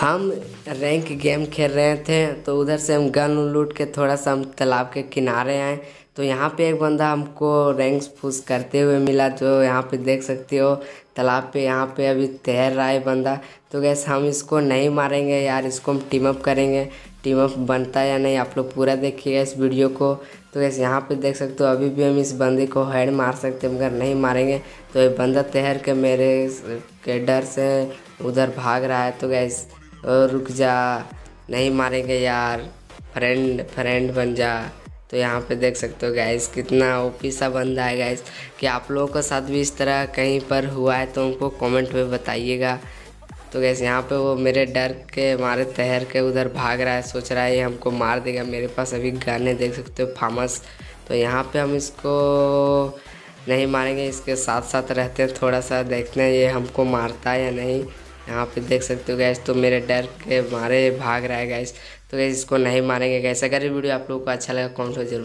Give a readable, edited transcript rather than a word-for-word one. हम rank game खेल रहे थे तो उधर से हम गन लूट के थोड़ा सा हम तालाब के किनारे आए तो यहाँ पे एक बंदा हमको रैंक पुश करते हुए मिला जो यहाँ पे देख सकते हो तालाब पे यहाँ पे अभी तैर रहा है बंदा। तो गैस हम इसको नहीं मारेंगे यार, इसको हम टीम अप करेंगे। टीम अप बनता है या नहीं आप लोग पूरा देखिएगा इस वीडियो को। तो गैस यहाँ पे देख सकते हो अभी भी हम इस बंदे को हेड मार सकते हैं मगर नहीं मारेंगे। तो ये बंदा तैर के मेरे के डर से उधर भाग रहा है। तो गैस रुक जा, नहीं मारेंगे यार, फ्रेंड बन जा। तो यहाँ पे देख सकते हो गाइस कितना ओपी सा बंदा है गाइस। कि आप लोगों के साथ भी इस तरह कहीं पर हुआ है तो उनको कमेंट में बताइएगा। तो गाइस यहाँ पे वो मेरे डर के मारे तैर के उधर भाग रहा है, सोच रहा है ये हमको मार देगा। मेरे पास अभी गन है, देख सकते हो फामस। तो यहाँ पे हम इसको नहीं मारेंगे, इसके साथ साथ रहते हैं थोड़ा सा, देखते हैं ये हमको मारता है या नहीं। यहाँ पे देख सकते हो गैस तो मेरे डर के मारे भाग रहा है गैस। तो गैस इसको नहीं मारेंगे गैस। अगर ये वीडियो आप लोगों को अच्छा लगा कमेंट हो जरूर।